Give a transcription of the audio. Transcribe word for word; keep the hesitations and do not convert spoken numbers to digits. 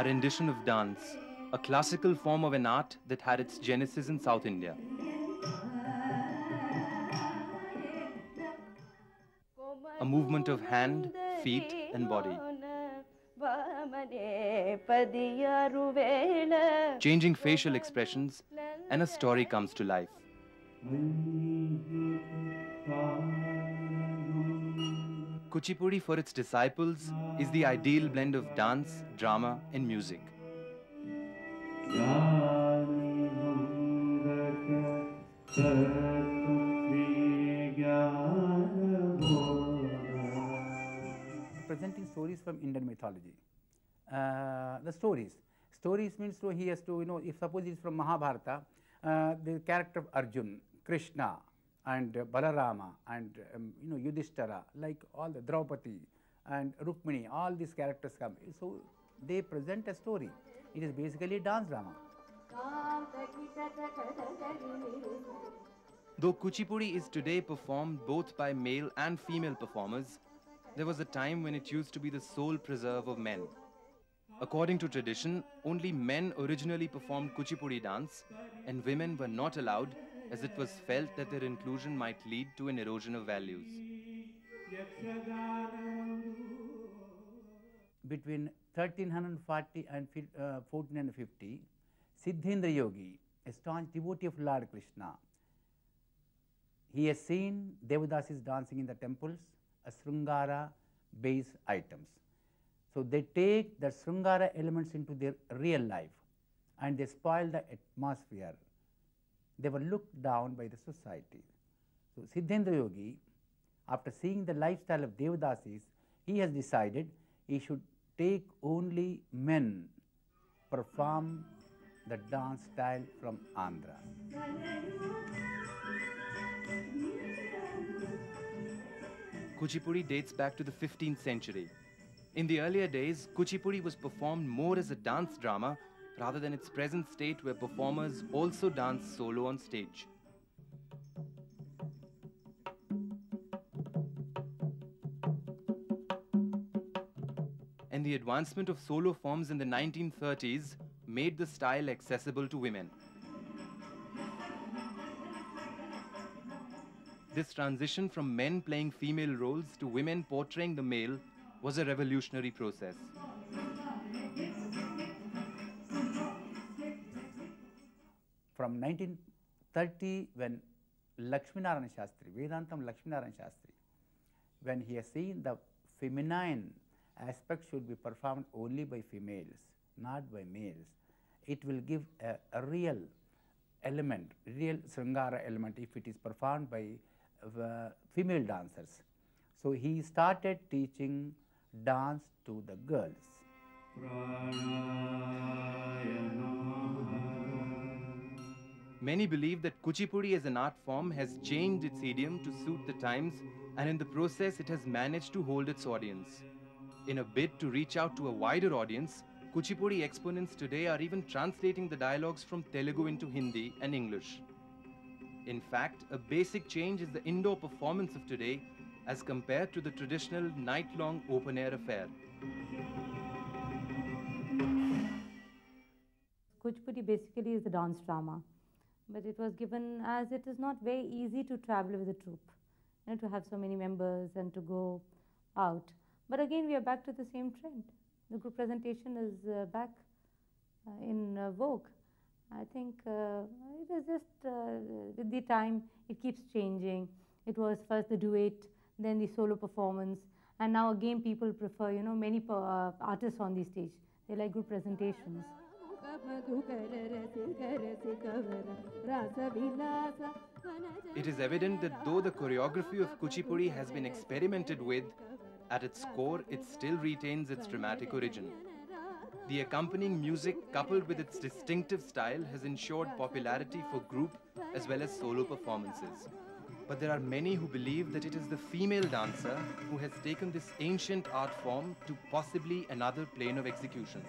a rendition of dance, a classical form of an art that had its genesis in South India. A movement of hand, feet and body. Changing facial expressions, and a story comes to life. Kuchipudi for its disciples is the ideal blend of dance, drama and music. Presenting stories from Indian mythology. Uh, the stories. Stories means so he has to, you know, if suppose it is from Mahabharata, uh, the character of Arjun, Krishna and uh, Balarama and um, you know Yudhishthira, like all the Draupati and Rukmini, all these characters come. So they present a story. It is basically a dance drama. Though Kuchipudi is today performed both by male and female performers, there was a time when it used to be the sole preserve of men. According to tradition, only men originally performed Kuchipudi dance and women were not allowed, as it was felt that their inclusion might lead to an erosion of values. Between thirteen forty and uh, fourteen fifty, Siddhendra Yogi, a staunch devotee of Lord Krishna, he has seen Devadasis dancing in the temples, a Sringara based items. So they take the Sringara elements into their real life and they spoil the atmosphere. They were looked down by the society. So Siddhendra Yogi, after seeing the lifestyle of Devadasis, he has decided he should take only men perform the dance style from Andhra. Kuchipudi dates back to the fifteenth century. In the earlier days, Kuchipudi was performed more as a dance drama rather than its present state where performers also dance solo on stage. And the advancement of solo forms in the nineteen thirties made the style accessible to women. This transition from men playing female roles to women portraying the male was a revolutionary process. From nineteen thirty, when Lakshminarayana Shastri, Vedantam Lakshminarayana Shastri, when he has seen the feminine aspect should be performed only by females, not by males, it will give a, a real element, real Sringara element if it is performed by uh, female dancers. So he started teaching dance to the girls. Many believe that Kuchipudi as an art form has changed its idiom to suit the times, and in the process it has managed to hold its audience. In a bid to reach out to a wider audience, Kuchipudi exponents today are even translating the dialogues from Telugu into Hindi and English. In fact, a basic change is the indoor performance of today as compared to the traditional night-long open-air affair. Kuchipudi basically is a dance drama. But it was given as it is not very easy to travel with a troupe, you know, to have so many members and to go out. But again, we are back to the same trend. The group presentation is uh, back uh, in uh, vogue. I think uh, it is just uh, with the time, it keeps changing. It was first the duet, then the solo performance, and now again people prefer, you know, many uh, artists on the stage. They like group presentations. It is evident that though the choreography of Kuchipudi has been experimented with, at its core it still retains its dramatic origin. The accompanying music coupled with its distinctive style has ensured popularity for group as well as solo performances. But there are many who believe that it is the female dancer who has taken this ancient art form to possibly another plane of execution.